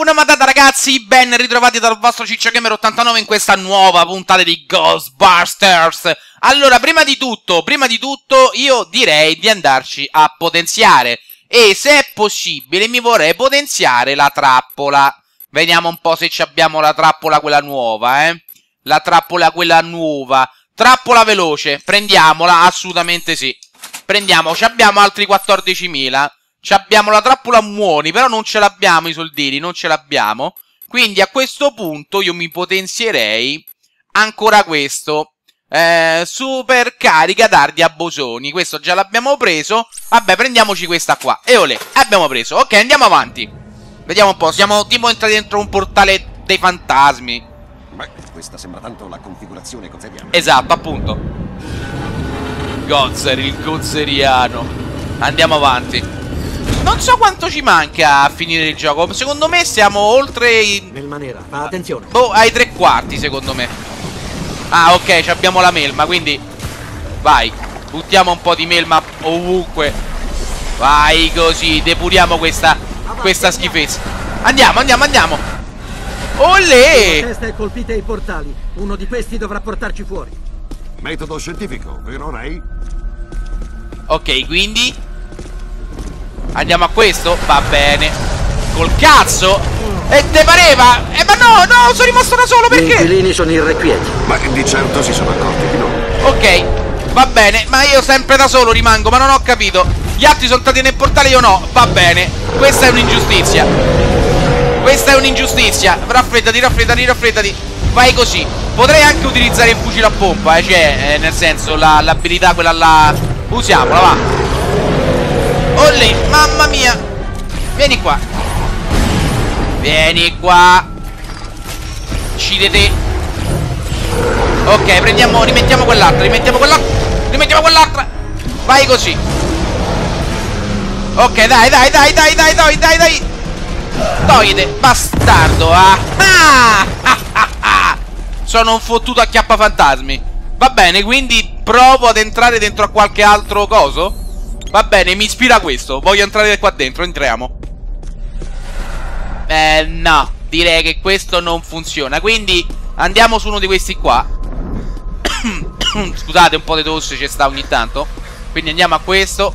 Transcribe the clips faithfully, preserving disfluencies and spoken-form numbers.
Una matata ragazzi, ben ritrovati dal vostro Ciccio Gamer ottantanove in questa nuova puntata di Ghostbusters. Allora, prima di tutto, prima di tutto io direi di andarci a potenziare. E se è possibile mi vorrei potenziare la trappola. Vediamo un po' se abbiamo la trappola quella nuova, eh. La trappola quella nuova. Trappola veloce, prendiamola, assolutamente sì. Prendiamo, ci abbiamo altri quattordicimila. C'abbiamo la trappola muoni, però non ce l'abbiamo i soldini, non ce l'abbiamo. Quindi a questo punto io mi potenzierei ancora questo. Eh, supercarica tardi a bosoni, questo già l'abbiamo preso. Vabbè, prendiamoci questa qua. E olè, abbiamo preso. Ok, andiamo avanti. Vediamo un po', siamo tipo entrati dentro un portale dei fantasmi. Beh, questa sembra tanto la configurazione gozeriana. Esatto, appunto. Gozer, il gozeriano. Andiamo avanti. Non so quanto ci manca a finire il gioco. Secondo me siamo oltre i... Melmanera, ma attenzione. Boh, ai tre quarti secondo me. Ah ok, abbiamo la melma, quindi vai, buttiamo un po' di melma ovunque. Vai così, depuriamo questa questa schifezza. Andiamo, andiamo, andiamo. Olè! La testa è colpita ai portali. Uno di questi dovrà portarci fuori. Metodo scientifico, vero Ray? Ok, quindi... andiamo a questo? Va bene. Col cazzo! E te pareva? Eh ma no, no, sono rimasto da solo perché? I inquilini sono irrequieti. Ma di certo si sono accorti di noi. Ok, va bene, ma io sempre da solo rimango, ma non ho capito. Gli altri sono stati nel portale, io no. Va bene, questa è un'ingiustizia. Questa è un'ingiustizia. Raffreddati, raffreddati, raffreddati. Vai così. Potrei anche utilizzare il fucile a pompa, eh, cioè, eh, nel senso, l'abilità quella là. Usiamola, va. Olè, mamma mia. Vieni qua. Vieni qua. Uccidete. Ok, prendiamo, rimettiamo quell'altra, rimettiamo quell'altra, rimettiamo quell'altra. Vai così. Ok, dai, dai, dai, dai, dai, dai, dai, dai. Toglite, bastardo. Ah, ah, ah, ah, ah. Sono un fottuto acchiappafantasmi. Va bene, quindi provo ad entrare dentro a qualche altro coso. Va bene, mi ispira questo. Voglio entrare qua dentro, entriamo. Eh, no. Direi che questo non funziona. Quindi andiamo su uno di questi qua. Scusate, un po' di tosse ci sta ogni tanto. Quindi andiamo a questo.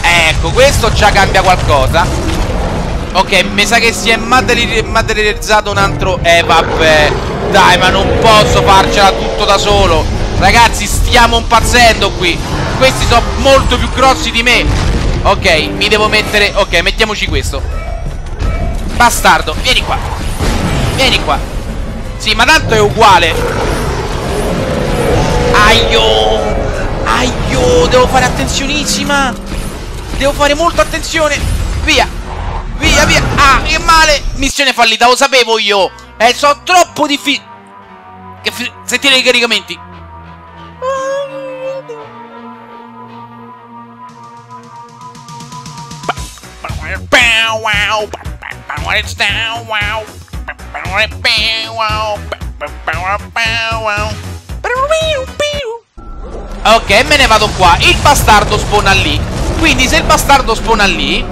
Ecco, questo già cambia qualcosa. Ok, mi sa che si è materi materializzato un altro... Eh, vabbè. Dai, ma non posso farcela tutto da solo. Ragazzi, stiamo impazzendo qui. Questi sono molto più grossi di me. Ok, mi devo mettere. Ok, mettiamoci questo. Bastardo, vieni qua. Vieni qua. Sì, ma tanto è uguale. Aio. Aio, devo fare attenzionissima. Devo fare molta attenzione. Via. Via, via. Ah, che male. Missione fallita, lo sapevo io. Eh, sono troppo difficili. Sentire i caricamenti. Ok, me ne vado qua. Il bastardo spawna lì. Quindi se il bastardo spawna lì,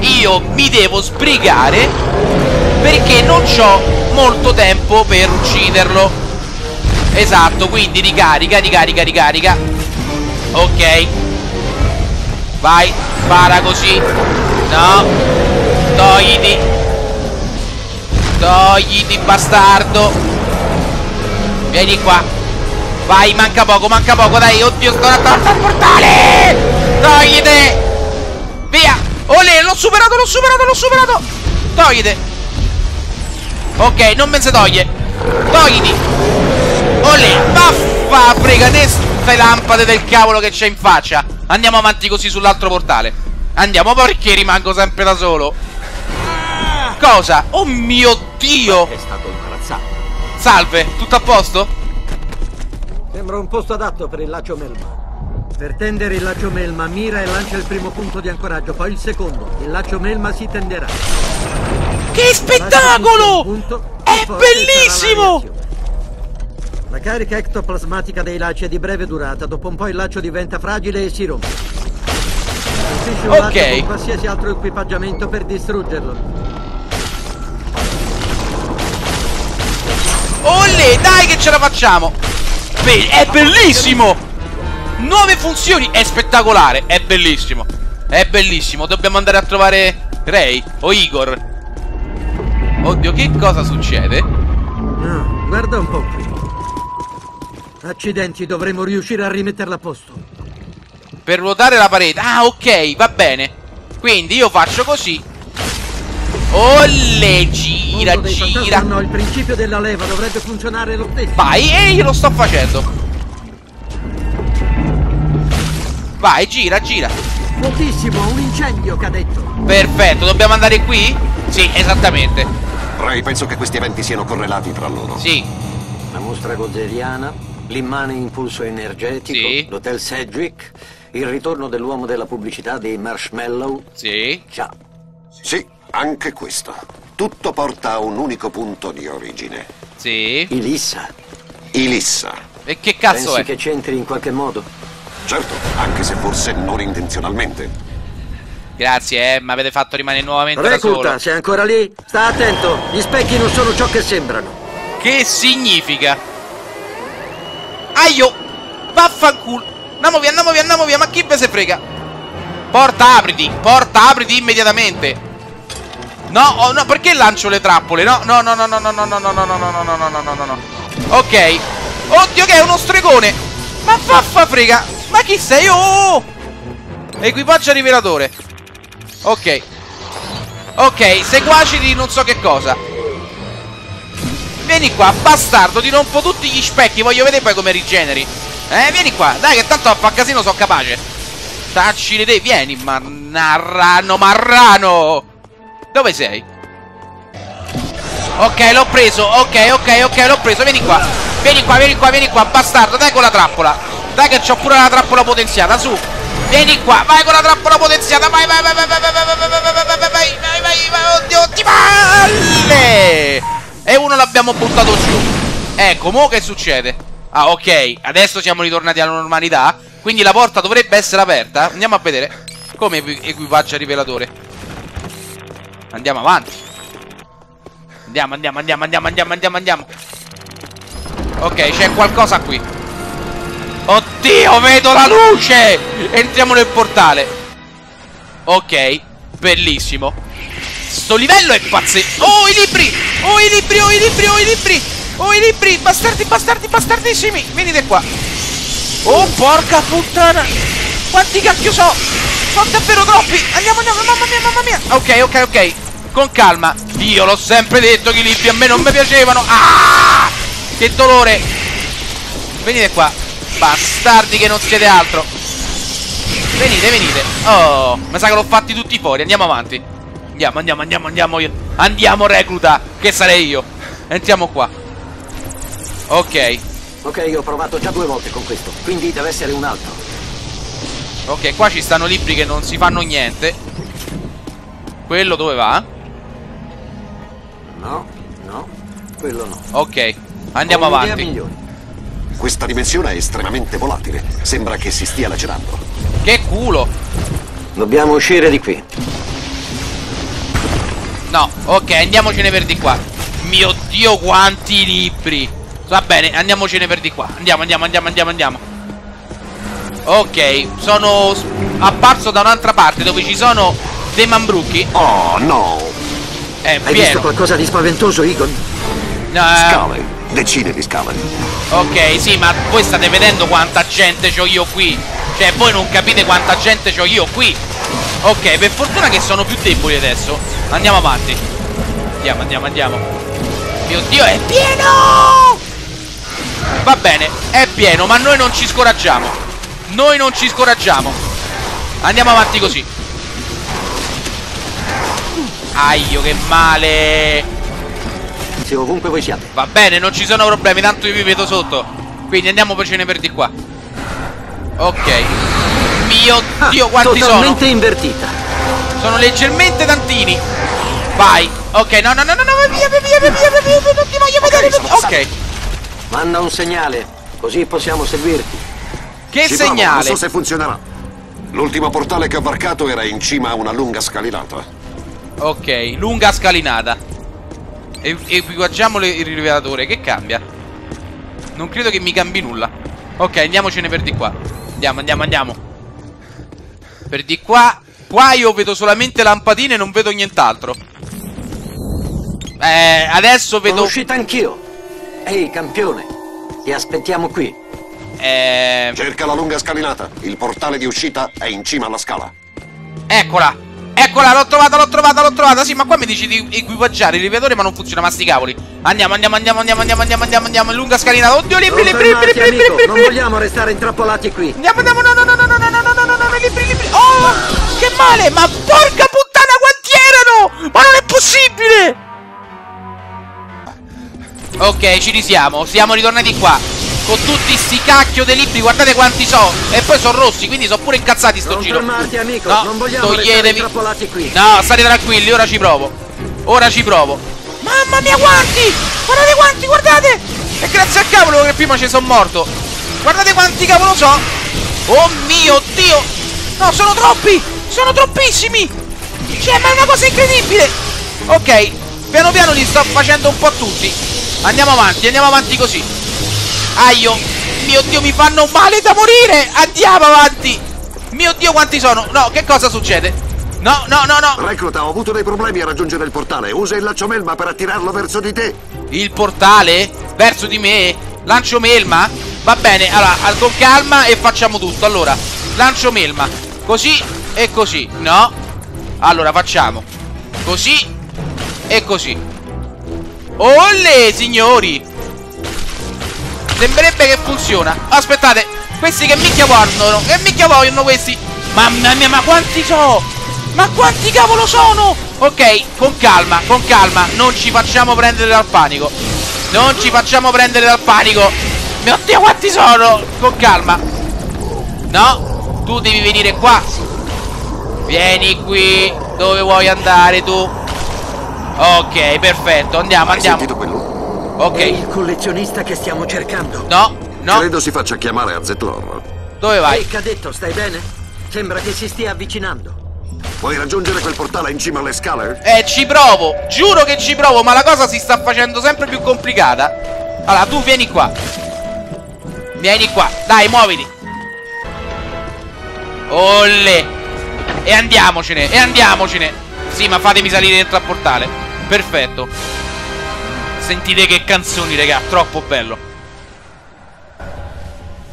io mi devo sbrigare, perché non c'ho molto tempo per ucciderlo. Esatto, quindi ricarica, ricarica, ricarica. Ok. Vai, para così. No. Togliti. Togliti, bastardo. Vieni qua. Vai, manca poco, manca poco. Dai, oddio, sto attorno al portale. Togliti. Via. Olè, l'ho superato, l'ho superato, l'ho superato. Togliti. Ok, non me se toglie. Togliti. Olè, vaffa, prega te ste lampade del cavolo che c'è in faccia. Andiamo avanti così sull'altro portale. Andiamo, perché rimango sempre da solo. Cosa? Oh mio Dio! È stato imbarazzato. Salve, tutto a posto? Sembra un posto adatto per il laccio melma. Per tendere il laccio melma, mira e lancia il primo punto di ancoraggio, poi il secondo. Il laccio melma si tenderà. Che spettacolo! Punto, è bellissimo! La, la carica ectoplasmatica dei lacci è di breve durata, dopo un po' il laccio diventa fragile e si rompe. Colpisce un laccio con qualsiasi altro equipaggiamento per distruggerlo. Olè, dai che ce la facciamo. Be è bellissimo. Nuove funzioni. È spettacolare. È bellissimo. È bellissimo. Dobbiamo andare a trovare Ray o Igor. Oddio, che cosa succede? No, guarda un po' qui. Accidenti, dovremo riuscire a rimetterla a posto. Per ruotare la parete. Ah, ok, va bene. Quindi io faccio così. Olè, gira, gira. No, il principio della leva dovrebbe funzionare lo stesso. Vai, e io lo sto facendo. Vai, gira, gira. Moltissimo, un incendio, cadetto. Perfetto, dobbiamo andare qui? Sì, esattamente. Ray, penso che questi eventi siano correlati tra loro. Sì. La mostra gozeriana, l'immane impulso energetico, sì. L'hotel Sedgwick, il ritorno dell'uomo della pubblicità dei marshmallow. Sì. Ciao. Sì. Anche questo. Tutto porta a un unico punto di origine. Sì. Ilissa. Ilissa. E che cazzo è? Pensi che c'entri in qualche modo? Certo, anche se forse non intenzionalmente. Grazie, eh, mi avete fatto rimanere nuovamente da solo. Recluta, sei ancora lì? Sta attento, gli specchi non sono ciò che sembrano. Che significa? Aio! Vaffanculo! Andiamo via, andiamo via, andiamo via, ma chi ve se frega? Porta apriti, porta apriti immediatamente. No, oh, no, perché lancio le trappole? No, no, no, no, no, no, no, no, no, no, no, no, no, no, no, no, no. Ok. Oddio che è uno stregone. Ma vaffa frega. Ma chi sei? Oh! Equipaggio rivelatore. Ok. Ok, seguaci di non so che cosa. Vieni qua, bastardo, ti rompo tutti gli specchi. Voglio vedere poi come rigeneri. Eh, vieni qua. Dai che tanto a fa casino sono capace. Tacci le te, vieni, mannarrano, marrano. Dove sei? Ok, l'ho preso. Ok, ok, ok, l'ho preso. Vieni qua. Vieni qua, vieni qua, vieni qua. Bastardo, dai con la trappola. Dai che c'ho pure la trappola potenziata. Su. Vieni qua. Vai con la trappola potenziata. Vai, vai, vai, vai, vai, vai, vai, vai, vai, vai, vai, vai, vai, vai, vai. Oddio, ti palle. E uno l'abbiamo buttato giù. Ecco, mo che succede? Ah, ok. Adesso siamo ritornati alla normalità. Quindi la porta dovrebbe essere aperta. Andiamo a vedere. Come equipaggia rivelatore. Andiamo avanti. Andiamo, andiamo, andiamo, andiamo, andiamo, andiamo, andiamo. Ok, c'è qualcosa qui. Oddio, vedo la luce. Entriamo nel portale. Ok, bellissimo. Sto livello è pazzesco. Oh, i libri, oh, i libri, oh, i libri, oh, i libri. Oh, i libri, bastardi, bastardi, bastardissimi. Venite qua. Oh, porca puttana. Quanti cacchio so. Sono davvero troppi. Andiamo, andiamo, mamma mia, mamma mia. Ok, ok, ok. Con calma. Io l'ho sempre detto che i libri a me non mi piacevano. Ah! Che dolore. Venite qua. Bastardi che non siete altro. Venite, venite. Oh, mi sa che l'ho fatti tutti fuori. Andiamo avanti. Andiamo, andiamo, andiamo, andiamo. Andiamo, recluta. Che sarei io. Entriamo qua. Ok. Ok, ho provato già due volte con questo. Quindi deve essere un altro. Ok, qua ci stanno libri che non si fanno niente. Quello dove va? No, no, quello no. Ok, andiamo avanti. Questa dimensione è estremamente volatile. Sembra che si stia lacerando. Che culo. Dobbiamo uscire di qui. No, ok, andiamocene per di qua. Mio Dio, quanti libri. Va bene, andiamocene per di qua. Andiamo, andiamo, andiamo, andiamo, andiamo. Ok, sono apparso da un'altra parte dove ci sono dei mambrucchi. Oh no! È Hai pieno. visto qualcosa di spaventoso, Egon? No. Scale, decine di scale. Ok, sì, ma voi state vedendo quanta gente c'ho io qui. Cioè, voi non capite quanta gente c'ho io qui. Ok, per fortuna che sono più deboli adesso. Andiamo avanti. Andiamo, andiamo, andiamo. Mio Dio, è pieno! Va bene, è pieno, ma noi non ci scoraggiamo. Noi non ci scoraggiamo. Andiamo avanti così. Aio, che male. Se ovunque voi siate. Va bene, non ci sono problemi, tanto io vi vedo sotto. Quindi andiamo per cene per di qua. Ok. Mio Dio, ah, quanti sono? Totalmente invertita. Sono leggermente tantini. Vai. Ok, no, no, no, no, no, via, via, via, via, via, via, via. Non ti voglio vedere. Ok. Manda un segnale, così possiamo seguirti. Che Ci segnale? Provo, non so se funzionerà. L'ultimo portale che ho varcato era in cima a una lunga scalinata. Ok, lunga scalinata. E equipaggiamo il rivelatore. Che cambia? Non credo che mi cambi nulla. Ok, andiamocene per di qua. Andiamo, andiamo, andiamo. Per di qua. Qua io vedo solamente lampadine e non vedo nient'altro. Eh, adesso vedo... Sono uscita anch'io. Ehi, campione, ti aspettiamo qui. Eh... Cerca la lunga scalinata. Il portale di uscita è in cima alla scala. Eccola. Eccola, l'ho trovata, l'ho trovata, l'ho trovata. Sì, ma qua mi dici di equipaggiare il rivelatore, ma non funziona, ma sti cavoli. Andiamo, andiamo, andiamo, andiamo, andiamo, andiamo, andiamo, andiamo. Lunga scalinata. Oddio, libri, libri, libri, libri. Non vogliamo restare intrappolati qui. Andiamo, andiamo, no, no, no, no, no, no, no, no, no, no, libri, libri. Oh, che male, ma porca puttana quanti erano. Ma non è possibile. Ok, ci risiamo, siamo ritornati qua con tutti sti cacchio dei libri, guardate quanti so. E poi sono rossi, quindi sono pure incazzati sto non giro. Fermarti, amico. No, non vogliamo toglietevi... intrappolati qui. No, state tranquilli, ora ci provo. Ora ci provo. Mamma mia, quanti! Guardate quanti, guardate! E grazie al cavolo che prima ci sono morto. Guardate quanti cavolo so! Oh mio Dio! No, sono troppi! Sono troppissimi! Cioè, ma è una cosa incredibile! Ok, piano piano li sto facendo un po' tutti. Andiamo avanti, andiamo avanti così. Aio, mio Dio, mi fanno male da morire. Andiamo avanti. Mio Dio, quanti sono. No, che cosa succede? No, no, no, no. Recluta, ho avuto dei problemi a raggiungere il portale. Usa il lanciomelma per attirarlo verso di te. Il portale? Verso di me? Lanciomelma? Va bene, allora, con calma e facciamo tutto. Allora, lanciomelma. Così e così, no? Allora, facciamo così e così. Olle, signori! Sembrerebbe che funziona. Aspettate, questi che minchia vogliono? Che minchia vogliono questi? Mamma mia, ma quanti so! Ma quanti cavolo sono? Ok, con calma, con calma. Non ci facciamo prendere dal panico. Non ci facciamo prendere dal panico. Mio Dio, quanti sono? Con calma. No, tu devi venire qua. Vieni qui. Dove vuoi andare tu? Ok, perfetto, andiamo, hai andiamo. Sentito quello? Ok. È il collezionista che stiamo cercando. No, no. Credo si faccia chiamare Azetlor. Dove vai? Ehi, cadetto, stai bene? Sembra che si stia avvicinando. Puoi raggiungere quel portale in cima alle scale? Eh, ci provo, giuro che ci provo, ma la cosa si sta facendo sempre più complicata. Allora, tu vieni qua. Vieni qua, dai, muoviti. Olle. E andiamocene, e andiamocene. Sì, ma fatemi salire dentro al portale. Perfetto. Sentite che canzoni, raga, troppo bello.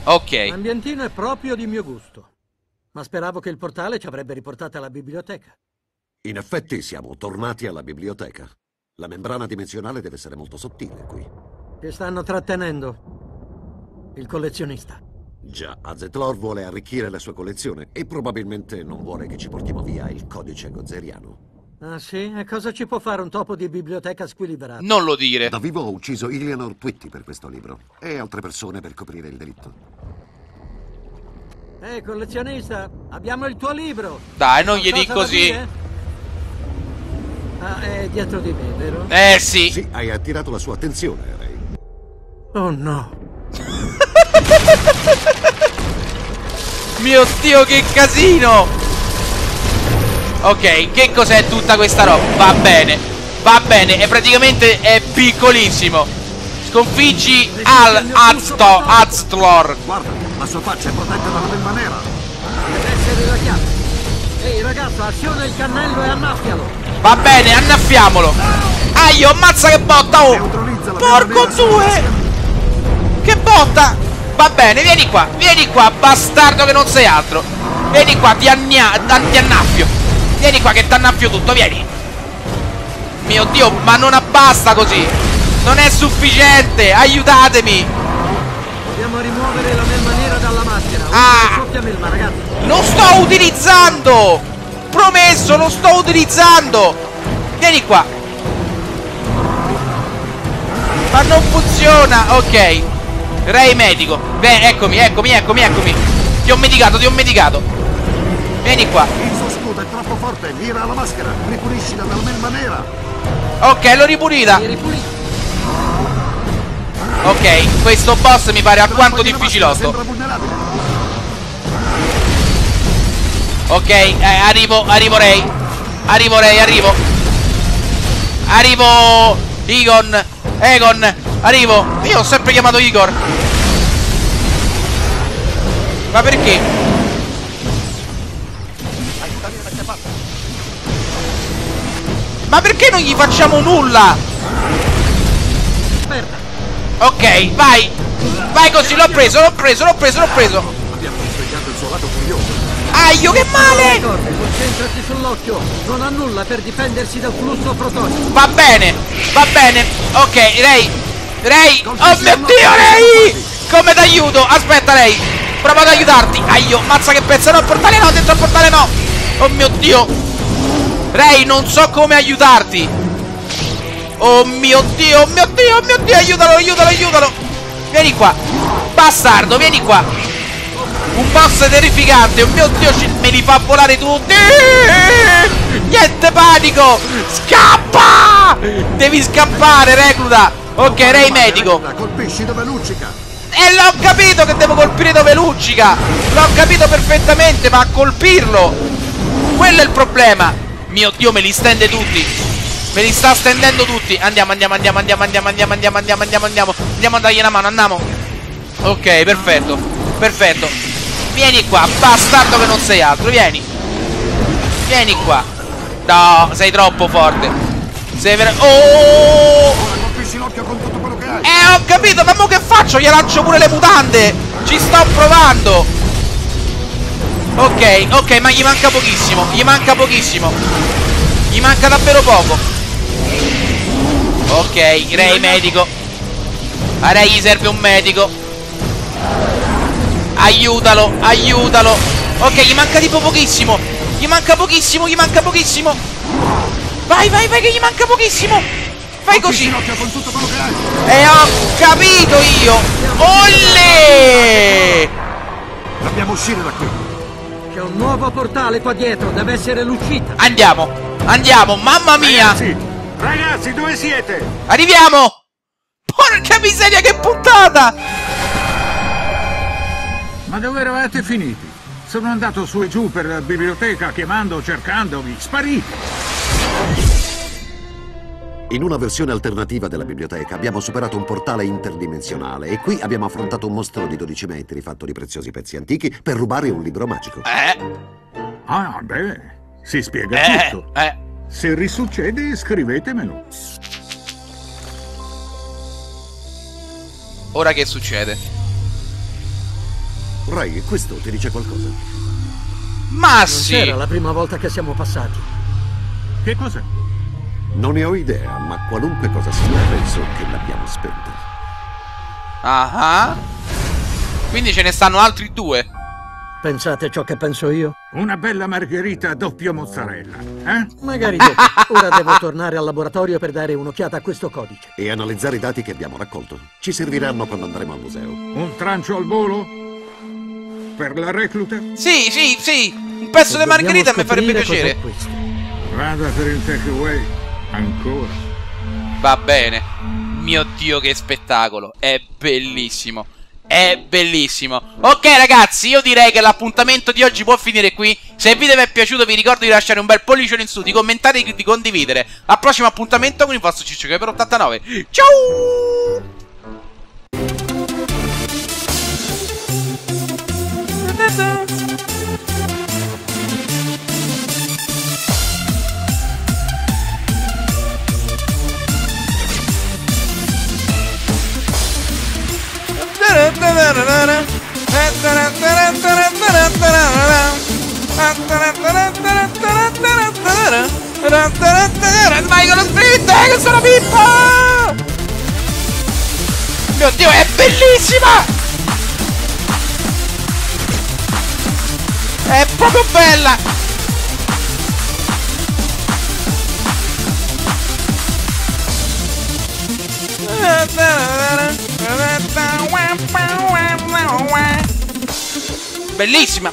Ok. L'ambientino è proprio di mio gusto. Ma speravo che il portale ci avrebbe riportato alla biblioteca. In effetti siamo tornati alla biblioteca. La membrana dimensionale deve essere molto sottile qui. Che stanno trattenendo? Il collezionista. Già, Azetlor vuole arricchire la sua collezione e probabilmente non vuole che ci portiamo via il codice gozeriano. Ah sì? E cosa ci può fare un topo di biblioteca squilibrata? Non lo dire! Da vivo ho ucciso Eleanor Twitty per questo libro e altre persone per coprire il delitto. Ehi, hey, collezionista, abbiamo il tuo libro! Dai, non gli dico così! Ah, è dietro di me, vero? Eh sì! Sì, hai attirato la sua attenzione, Ray. Oh no! Mio Dio, che casino. Ok, che cos'è tutta questa roba? Va bene, va bene. E praticamente è piccolissimo. Sconfiggi al Azto, Azetlor. Guarda, la sua faccia è protetta dalla belva nera. Deve essere la chiave. Ehi ragazzo, azione il cannello e annaffialo. Va bene, annaffiamolo. Aio, ammazza che botta, oh. Porco due. Che botta. Va bene, vieni qua, vieni qua, bastardo che non sei altro. Vieni qua, ti, annia, ti annaffio. Vieni qua che ti annaffio tutto, vieni. Mio Dio, ma non abbasta così. Non è sufficiente, aiutatemi. Dobbiamo rimuovere la melma nera dalla maschera. Ah, lo sto utilizzando. Promesso, lo sto utilizzando. Vieni qua. Ma non funziona, ok. Ray medico. Beh, eccomi, eccomi, eccomi, eccomi. Ti ho medicato, ti ho medicato. Vieni qua. Il suo scudo è troppo forte, mira la maschera. Ripuliscila dalla melma nera. Ok, l'ho ripulita. Ok, questo boss mi pare alquanto difficilotto. Ok, eh, arrivo, arrivo Ray. Arrivo Ray, arrivo. Arrivo. Egon, Egon, arrivo. Io ho sempre chiamato Igor. Ma perché? Ma perché non gli facciamo nulla? Ok, vai. Vai così, l'ho preso, l'ho preso, l'ho preso, l'ho preso. Abbiamo risvegliato il suo lato furioso. Aio, che male! Igor, concentrati sull'occhio, non ha nulla per difendersi dal flusso protonico. Va bene, va bene. Ok, Ray, Ray, oh mio Dio, Ray! Come t'aiuto? Aspetta, Ray, prova ad aiutarti. Aio, mazza che pezzo, no, portale no, dentro al portale no. Oh mio Dio, Ray, non so come aiutarti. Oh mio Dio, oh mio Dio, oh mio Dio, aiutalo, aiutalo, aiutalo. Vieni qua, bastardo, vieni qua. Un boss terrificante, oh mio Dio, me li fa volare tutti. Niente panico. Scappa. Devi scappare, recluta. Ok, Ray medico. Colpisci dove luccica. E l'ho capito che devo colpire dove luccica. L'ho capito perfettamente, ma a colpirlo, quello è il problema. Mio Dio, me li stende tutti. Me li sta stendendo tutti. Andiamo, andiamo, andiamo, andiamo, andiamo, andiamo, andiamo, andiamo, andiamo, andiamo. Andiamo a dargli una mano, andiamo. Ok, perfetto. Perfetto. Vieni qua, bastardo che non sei altro, vieni. Vieni qua. No, sei troppo forte. Sei vero. Oh! Eh, ho capito, ma mo che faccio? Gli lancio pure le mutande. Ci sto provando. Ok, ok, ma gli manca pochissimo. Gli manca pochissimo. Gli manca davvero poco. Ok, Ray medico. A Ray gli serve un medico. Aiutalo, aiutalo. Ok, gli manca tipo pochissimo. Gli manca pochissimo, gli manca pochissimo. Vai, vai, vai, che gli manca pochissimo. Fai così. E ho capito io. Olle! Dobbiamo uscire da qui. C'è un nuovo portale qua dietro, deve essere l'uscita. Andiamo, andiamo, mamma mia. Ragazzi, ragazzi, dove siete? Arriviamo. Porca miseria, che puntata. Ma dove eravate finiti? Sono andato su e giù per la biblioteca chiamando, cercandovi, spariti! In una versione alternativa della biblioteca abbiamo superato un portale interdimensionale e qui abbiamo affrontato un mostro di dodici metri fatto di preziosi pezzi antichi per rubare un libro magico. Eh. Ah, beh, si spiega eh. tutto. Eh. Se risuccede, scrivetemelo. Ora che succede? Ray, questo ti dice qualcosa? Ma sì! Non era la prima volta che siamo passati. Che cos'è? Non ne ho idea, ma qualunque cosa sia, penso che l'abbiamo spenta. Ah ah. Quindi ce ne stanno altri due. Pensate ciò che penso io? Una bella margherita a doppio mozzarella, eh? Magari dopo. Ora devo tornare al laboratorio per dare un'occhiata a questo codice. E analizzare i dati che abbiamo raccolto. Ci serviranno quando andremo al museo. Un trancio al volo? Per la recluta? Sì, sì, sì. Un pezzo di margherita mi farebbe piacere. Vada per il takeaway. Ancora. Va bene. Mio Dio, che spettacolo. È bellissimo. È bellissimo. Ok ragazzi, io direi che l'appuntamento di oggi può finire qui. Se il video vi è piaciuto vi ricordo di lasciare un bel pollicione in su, di commentare e di condividere. Al prossimo appuntamento con il vostro Ciccio Gamer ottantanove. Ciao! Vai con lo sprint, eh, che sono pippa! Mio Dio, è bellissima! È proprio bella! Bellissima!